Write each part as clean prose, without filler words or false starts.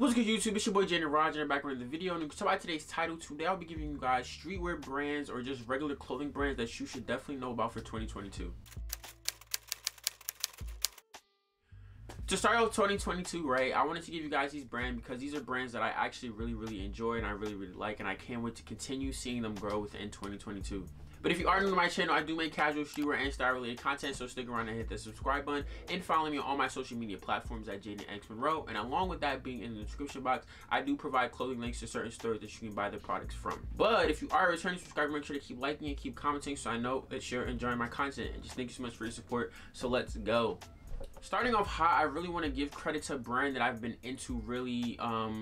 What's good, YouTube? It's your boy Jaden RaJ and I'm back with the video. And so by today's title, today I'll be giving you guys streetwear brands or just regular clothing brands that you should definitely know about for 2022. To start off 2022, right, I wanted to give you guys these brands because these are brands that I actually really enjoy and I really like, and I can't wait to continue seeing them grow within 2022. But if you are new to my channel, I do make casual streetwear and style related content, so stick around and hit that subscribe button and follow me on all my social media platforms at JadenXMonroe. And along with that being in the description box, I do provide clothing links to certain stores that you can buy the products from. But if you are a returning subscriber, make sure to keep liking and keep commenting so I know that you're enjoying my content. And just thank you so much for your support. So let's go. Starting off hot, I really want to give credit to a brand that I've been into really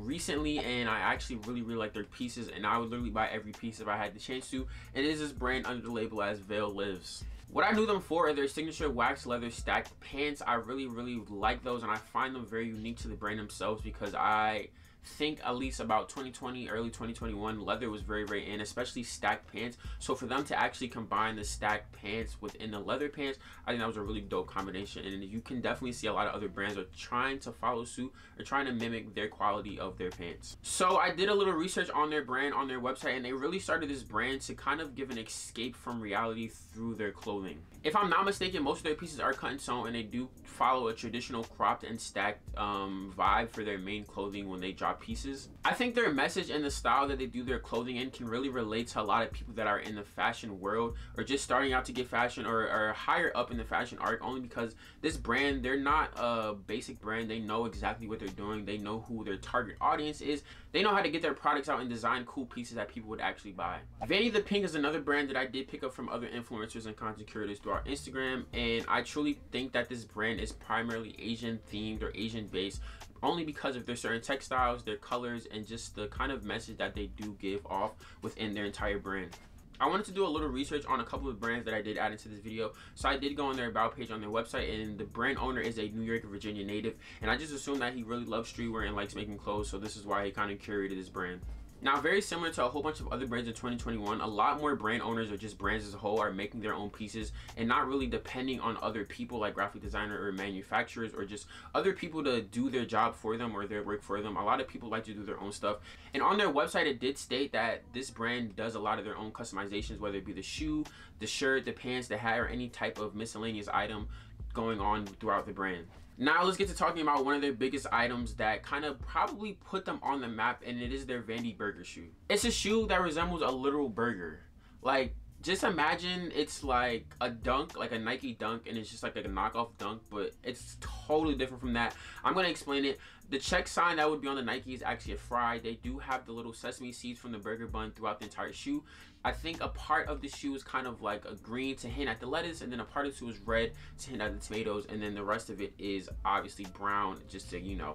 recently, and I actually really like their pieces, and I would literally buy every piece if I had the chance to. And it is this brand under the label as Veil Lives. What I knew them for are their signature wax leather stacked pants. I really like those, and I find them very unique to the brand themselves because I think at least about 2020, early 2021, leather was very in, especially stacked pants. So for them to actually combine the stacked pants within the leather pants, I think that was a really dope combination. And you can definitely see a lot of other brands are trying to follow suit or trying to mimic their quality of their pants. So I did a little research on their brand, on their website, and they really started this brand to kind of give an escape from reality through their clothing. If I'm not mistaken, most of their pieces are cut and sewn, and they do follow a traditional cropped and stacked vibe for their main clothing when they drop pieces. I think their message and the style that they do their clothing in can really relate to a lot of people that are in the fashion world or just starting out to get fashion or higher up in the fashion arc, only because this brand, they're not a basic brand. They know exactly what they're doing. They know who their target audience is. They know how to get their products out and design cool pieces that people would actually buy. Vandy the Pink is another brand that I did pick up from other influencers and content curators throughout Instagram, and I truly think that this brand is primarily Asian themed or Asian based, only because of their certain textiles, their colors, and just the kind of message that they do give off within their entire brand. I wanted to do a little research on a couple of brands that I did add into this video. So I did go on their about page on their website, and the brand owner is a New York, Virginia native. And I just assumed that he really loves streetwear and likes making clothes. So this is why he kind of curated this brand. Now, very similar to a whole bunch of other brands in 2021, a lot more brand owners or just brands as a whole are making their own pieces and not really depending on other people like graphic designer or manufacturers or just other people to do their job for them or their work for them. A lot of people like to do their own stuff. And on their website, it did state that this brand does a lot of their own customizations, whether it be the shoe, the shirt, the pants, the hat, or any type of miscellaneous item going on throughout the brand. Now let's get to talking about one of their biggest items that kind of probably put them on the map, and it is their Vandy Burger shoe. It's a shoe that resembles a literal burger. Like, just imagine it's like a dunk, like a Nike dunk, and it's just like a knockoff dunk, but it's totally different from that. I'm going to explain it. The check sign that would be on the Nike is actually a fry. They do have the little sesame seeds from the burger bun throughout the entire shoe. I think a part of the shoe is kind of like a green to hint at the lettuce, and then a part of the shoe is red to hint at the tomatoes, and then the rest of it is obviously brown just to, you know,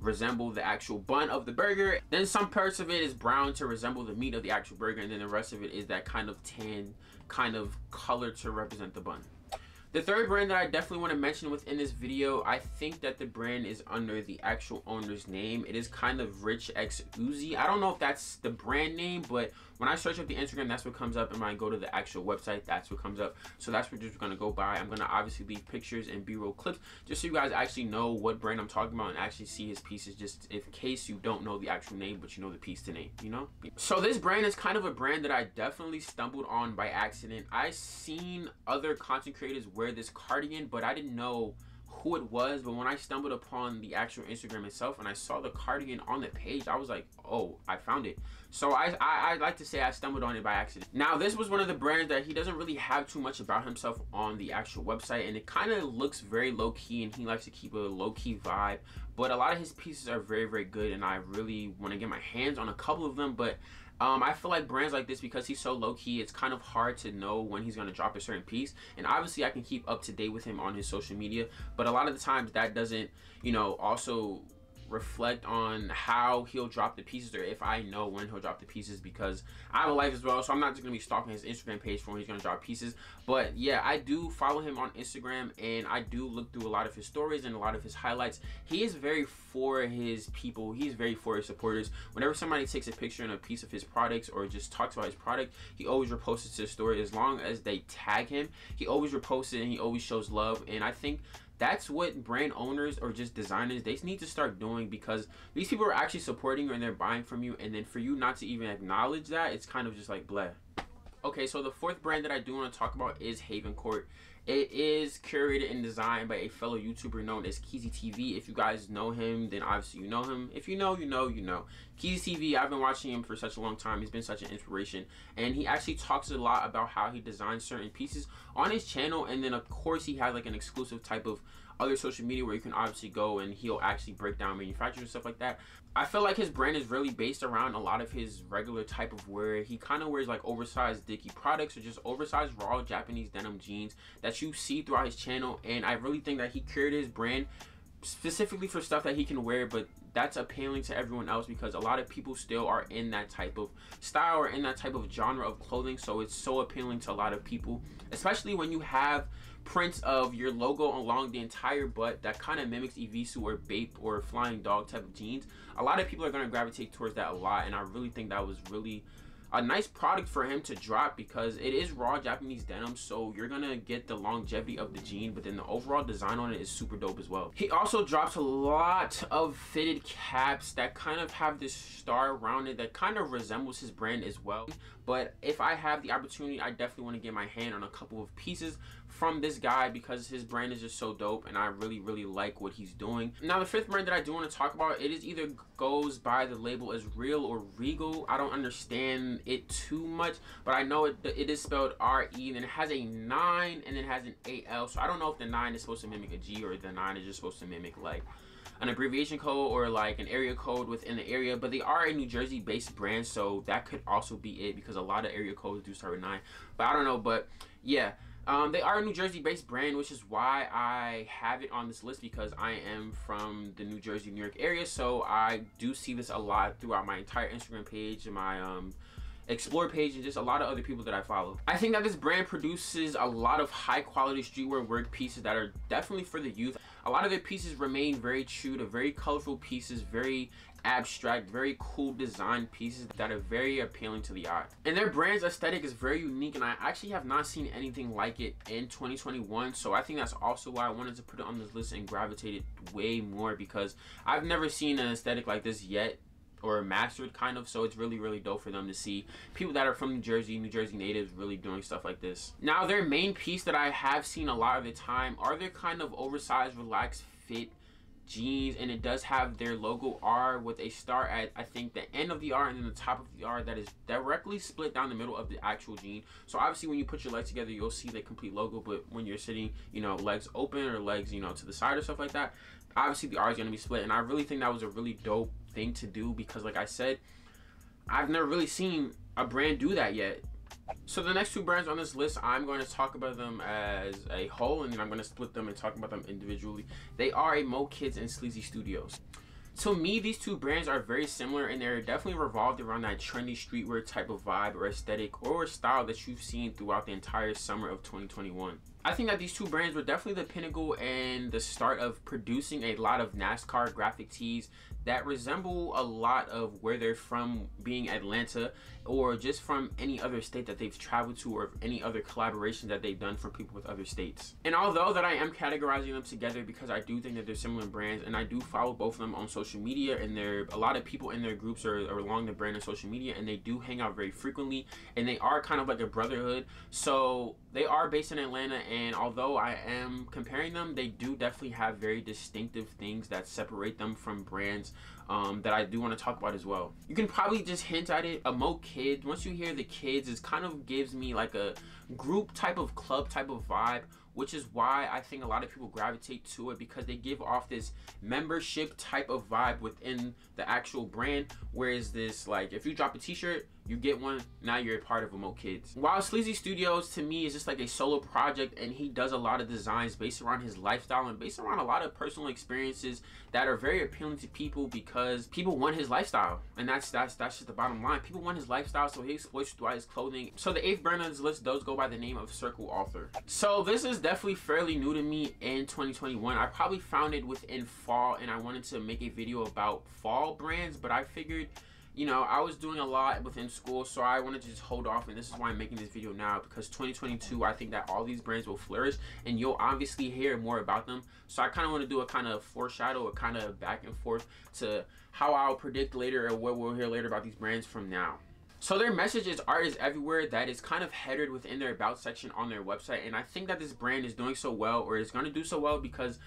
resemble the actual bun of the burger. Then some parts of it is brown to resemble the meat of the actual burger, and then the rest of it is that kind of tan kind of color to represent the bun. The third brand that I definitely want to mention within this video, I think that the brand is under the actual owner's name. It is kind of RICHXUSI. I don't know if that's the brand name, but when I search up the Instagram, that's what comes up. And when I go to the actual website, that's what comes up. So that's what we're just going to go by. I'm going to obviously leave pictures and B-roll clips just so you guys actually know what brand I'm talking about and actually see his pieces, just in case you don't know the actual name, but you know the piece to name, you know? So this brand is kind of a brand that I definitely stumbled on by accident. I've seen other content creators wear this cardigan, but I didn't know who it was. But when I stumbled upon the actual Instagram itself and I saw the cardigan on the page, I was like, oh, I found it. So I like to say I stumbled on it by accident. Now this was one of the brands that he doesn't really have too much about himself on the actual website, and it kind of looks very low-key, and he likes to keep a low-key vibe, but a lot of his pieces are very good, and I really want to get my hands on a couple of them. But I feel like brands like this, because he's so low-key, it's kind of hard to know when he's going to drop a certain piece. And obviously I can keep up to date with him on his social media, but a lot of the times that doesn't, you know, also reflect on how he'll drop the pieces, or if I know when he'll drop the pieces, because I have a life as well. So I'm not just gonna be stalking his Instagram page for when he's gonna drop pieces. But yeah, I do follow him on Instagram, and I do look through a lot of his stories and a lot of his highlights. He is very for his people, he's very for his supporters. Whenever somebody takes a picture and a piece of his products or just talks about his product, he always reposts it to his story. As long as they tag him, he always reposts it, and he always shows love. And I think That's what brand owners or just designers, they need to start doing, because these people are actually supporting you and they're buying from you, and then for you not to even acknowledge that, it's kind of just like bleh. Okay, so the fourth brand that I do want to talk about is Havencourt. It is curated and designed by a fellow YouTuber known as KeezyTV. If you guys know him, then obviously you know him. If you know, you know, you know. KeezyTV, I've been watching him for such a long time. He's been such an inspiration. And he actually talks a lot about how he designs certain pieces on his channel. And then, of course, he has like an exclusive type of other social media where you can obviously go and he'll actually break down manufacturers and stuff like that. I feel like his brand is really based around a lot of his regular type of wear. He kind of wears like oversized Dickie products or just oversized raw Japanese denim jeans that you see throughout his channel, and I really think that he curated his brand specifically for stuff that he can wear, but that's appealing to everyone else because a lot of people still are in that type of style or in that type of genre of clothing, so it's so appealing to a lot of people, especially when you have prints of your logo along the entire butt that kind of mimics Evisu or Bape or Flying Dog type of jeans. A lot of people are going to gravitate towards that a lot, and I really think that was really a nice product for him to drop because it is raw Japanese denim, so you're gonna get the longevity of the jean, but then the overall design on it is super dope as well. He also drops a lot of fitted caps that kind of have this star rounded that kind of resembles his brand as well. But if I have the opportunity, I definitely want to get my hand on a couple of pieces from this guy because his brand is just so dope and I really, really like what he's doing. Now, the fifth brand that I do want to talk about, it is either goes by the label as Real or Regal. I don't understand it too much, but I know it is spelled R-E, and then it has a 9 and then has an A-L, so I don't know if the 9 is supposed to mimic a G or the 9 is just supposed to mimic like an abbreviation code or like an area code within the area, but they are a New Jersey based brand, so that could also be it because a lot of area codes do start with 9, but I don't know. But yeah, they are a New Jersey based brand, which is why I have it on this list because I am from the New Jersey, New York area, so I do see this a lot throughout my entire Instagram page and my Explore page and just a lot of other people that I follow. I think that this brand produces a lot of high quality streetwear work pieces that are definitely for the youth. A lot of their pieces remain very true to very colorful pieces, very abstract, very cool design pieces that are very appealing to the eye. And their brand's aesthetic is very unique, and I actually have not seen anything like it in 2021, so I think that's also why I wanted to put it on this list and gravitate it way more because I've never seen an aesthetic like this yet or mastered kind of, so it's really, really dope for them to see people that are from New Jersey, New Jersey natives really doing stuff like this. Now, their main piece that I have seen a lot of the time are their kind of oversized, relaxed fit jeans, and it does have their logo R with a star at I think the end of the R and then the top of the R that is directly split down the middle of the actual jean. So obviously when you put your legs together you'll see the complete logo, but when you're sitting, you know, legs open or legs, you know, to the side or stuff like that, obviously the R is going to be split. And I really think that was a really dope thing to do because like I said, I've never really seen a brand do that yet. So the next two brands on this list, I'm going to talk about them as a whole and then I'm going to split them and talk about them individually. They are AMOK Kids and Sleazy Studios. To me, these two brands are very similar and they're definitely revolved around that trendy streetwear type of vibe or aesthetic or style that you've seen throughout the entire summer of 2021. I think that these two brands were definitely the pinnacle and the start of producing a lot of NASCAR graphic tees that resemble a lot of where they're from, being Atlanta or just from any other state that they've traveled to or any other collaboration that they've done for people with other states. And although that I am categorizing them together because I do think that they're similar brands and I do follow both of them on social media, and there a lot of people in their groups are along the brand on social media and they do hang out very frequently and they are kind of like a brotherhood. So they are based in Atlanta, and although I am comparing them, they do definitely have very distinctive things that separate them from brands that I do want to talk about as well. You can probably just hint at it. AMOK Kids, once you hear the kids, it kind of gives me like a group type of club type of vibe, which is why I think a lot of people gravitate to it because they give off this membership type of vibe within the actual brand. Whereas this, like, if you drop a t-shirt, you get one, now you're a part of AMOK Kids. While Sleazy Studios to me is just like a solo project and he does a lot of designs based around his lifestyle and based around a lot of personal experiences that are very appealing to people because people want his lifestyle. And that's just the bottom line. People want his lifestyle, so he exploits throughout his clothing. So the eighth brand on this list does go by the name of Circle Author. So this is definitely fairly new to me in 2021. I probably found it within fall and I wanted to make a video about fall brands, but I figured you know, I was doing a lot within school, so I wanted to just hold off, and this is why I'm making this video now, because 2022, I think that all these brands will flourish, and you'll obviously hear more about them. So I kind of want to do a kind of foreshadow, a kind of back and forth to how I'll predict later or what we'll hear later about these brands from now. So their message is art is everywhere, that is kind of headed within their about section on their website, and I think that this brand is doing so well, or is going to do so well, because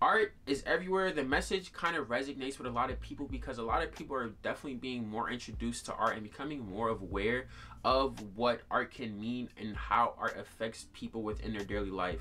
art is everywhere. The message kind of resonates with a lot of people because a lot of people are definitely being more introduced to art and becoming more aware of what art can mean and how art affects people within their daily life.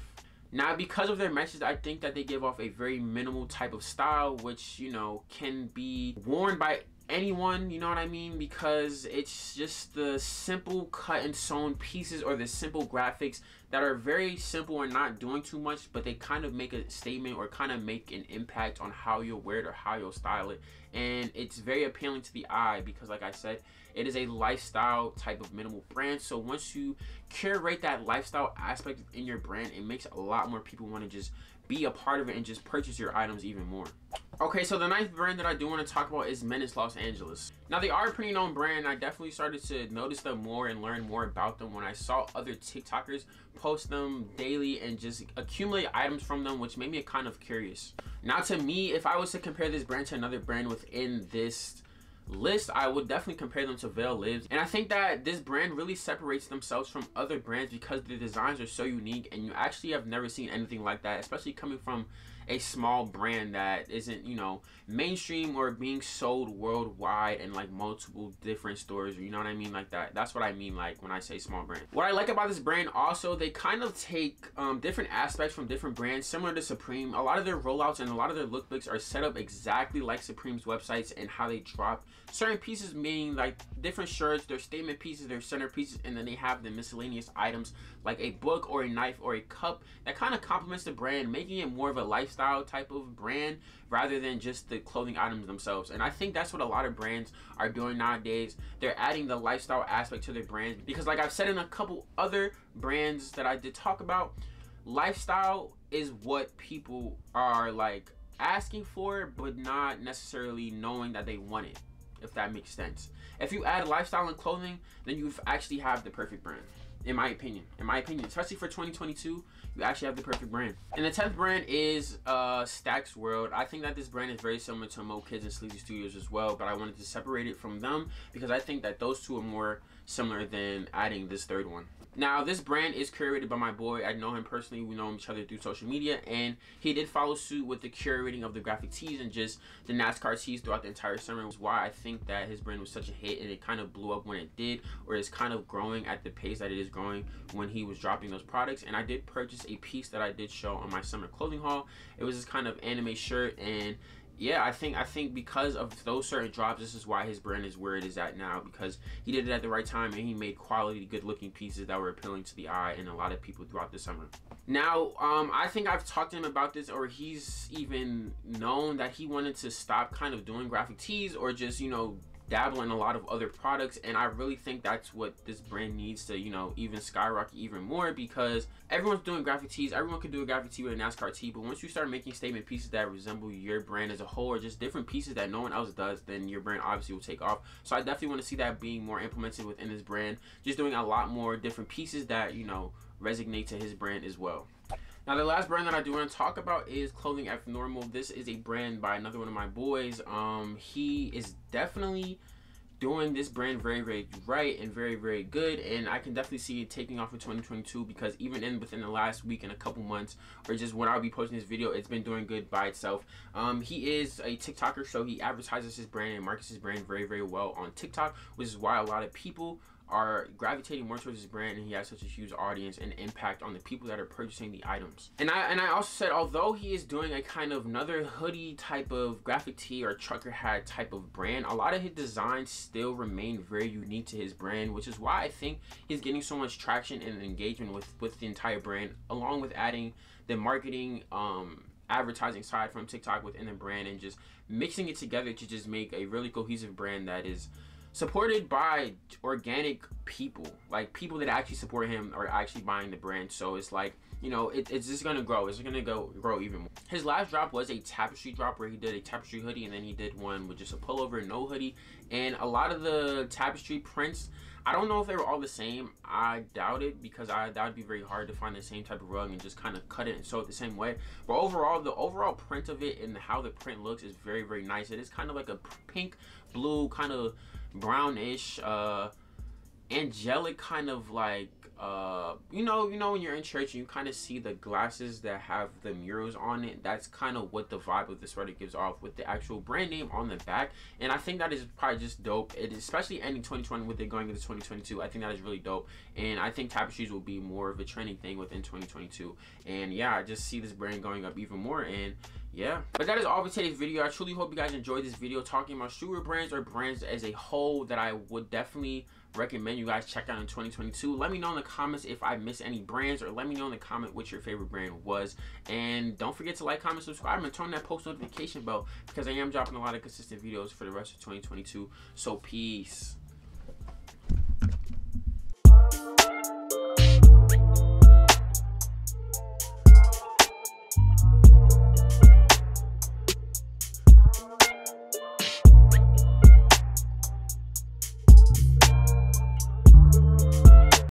Now, because of their message, I think that they give off a very minimal type of style, which, you know, can be worn by anyone, you know what I mean, because it's just the simple cut and sewn pieces or the simple graphics that are very simple and not doing too much, but they kind of make a statement or kind of make an impact on how you'll wear it or how you'll style it, and it's very appealing to the eye because, like I said, it is a lifestyle type of minimal brand. So once you curate that lifestyle aspect in your brand, it makes a lot more people want to just be a part of it and just purchase your items even more. Okay, so the ninth brand that I do want to talk about is Menace Los Angeles. Now, they are a pretty known brand. I definitely started to notice them more and learn more about them when I saw other TikTokers post them daily and just accumulate items from them, which made me kind of curious. Now, to me, if I was to compare this brand to another brand within this list, I would definitely compare them to Veil Lives, and I think that this brand really separates themselves from other brands because the designs are so unique, and you actually have never seen anything like that, especially coming from a small brand that isn't, you know, mainstream or being sold worldwide in like multiple different stores, you know what I mean, like that. That's what I mean, like, when I say small brand. What I like about this brand also, they kind of take different aspects from different brands, similar to Supreme. A lot of their rollouts and a lot of their lookbooks are set up exactly like Supreme's websites and how they drop certain pieces, meaning like different shirts, their statement pieces, their center pieces, and then they have the miscellaneous items like a book or a knife or a cup that kind of complements the brand, making it more of a lifestyle type of brand rather than just the clothing items themselves. And I think that's what a lot of brands are doing nowadays. They're adding the lifestyle aspect to their brands because, like I've said in a couple other brands that I did talk about, lifestyle is what people are like asking for but not necessarily knowing that they want it, if that makes sense. If you add lifestyle and clothing, then you actually have the perfect brand, in my opinion, especially for 2022. You actually have the perfect brand. And the 10th brand is Stacks World. I think that this brand is very similar to AMOK Kids and Sleazy Studios as well, but I wanted to separate it from them because I think that those two are more similar than adding this third one. Now, this brand is curated by my boy. I know him personally. We know each other through social media, and he did follow suit with the curating of the graphic tees and just the NASCAR tees throughout the entire summer, which is why I think that his brand was such a hit and it kind of blew up when it did, or it's kind of growing at the pace that it is growing when he was dropping those products. And I did purchase a piece that I did show on my summer clothing haul. It was this kind of anime shirt, and yeah, I think because of those certain drops, this is why his brand is where it is at now, because he did it at the right time and he made quality, good looking pieces that were appealing to the eye and a lot of people throughout the summer. Now, I think I've talked to him about this, or he's even known that he wanted to stop kind of doing graphic tees or just, you know, dabble in a lot of other products, and I really think that's what this brand needs to, you know, even skyrocket even more, because everyone's doing graphic tees. Everyone can do a graphic tee with a NASCAR tee, but once you start making statement pieces that resemble your brand as a whole, or just different pieces that no one else does, then your brand obviously will take off. So I definitely want to see that being more implemented within this brand, just doing a lot more different pieces that, you know, resonate to his brand as well. Now, the last brand that I do want to talk about is Clothing Abnormal. This is a brand by another one of my boys. He is definitely doing this brand very, very right and very, very good, and I can definitely see it taking off in 2022, because even within the last week and a couple months, or just when I'll be posting this video, it's been doing good by itself. He is a TikToker, so he advertises his brand and markets his brand very, very well on TikTok, which is why a lot of people are gravitating more towards his brand, and he has such a huge audience and impact on the people that are purchasing the items. And I also said, although he is doing a kind of another hoodie type of graphic tee or trucker hat type of brand, a lot of his designs still remain very unique to his brand, which is why I think he's getting so much traction and engagement with the entire brand, along with adding the marketing, advertising side from TikTok within the brand, and just mixing it together to just make a really cohesive brand that is supported by organic people, like people that actually support him are actually buying the brand. So it's like you know, it's just gonna grow. It's gonna grow even more. His last drop was a tapestry drop where he did a tapestry hoodie, and then he did one with just a pullover and no hoodie. And a lot of the tapestry prints, I don't know if they were all the same. I doubt it, because that would be very hard to find the same type of rug and just kind of cut it and sew it the same way. But overall, the overall print of it and how the print looks is very, very nice. It is kind of like a pink, blue, kind of brownish, angelic kind of like, you know when you're in church and you kind of see the glasses that have the murals on it. That's kind of what the vibe of this sweater gives off, with the actual brand name on the back. And I think that is probably just dope. It especially ending 2020 with it going into 2022. I think that is really dope, and I think tapestries will be more of a trending thing within 2022. And yeah, I just see this brand going up even more. And yeah, but that is all for today's video. I truly hope you guys enjoyed this video talking about streetwear brands, or brands as a whole, that I would definitely recommend you guys check out in 2022. Let me know in the comments if I missed any brands, or let me know in the comment what your favorite brand was. And don't forget to like, comment, subscribe, and turn on that post notification bell, because I am dropping a lot of consistent videos for the rest of 2022. So peace.